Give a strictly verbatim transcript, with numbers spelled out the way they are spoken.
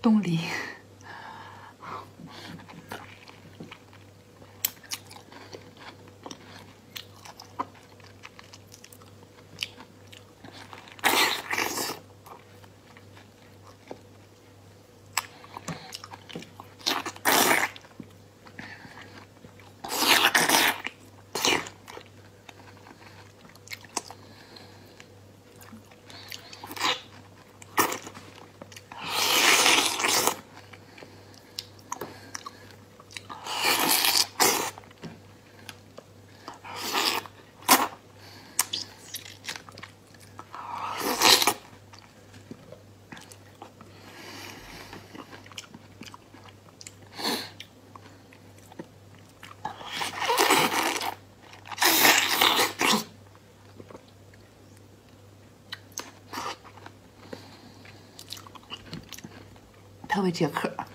冻梨。特别解渴。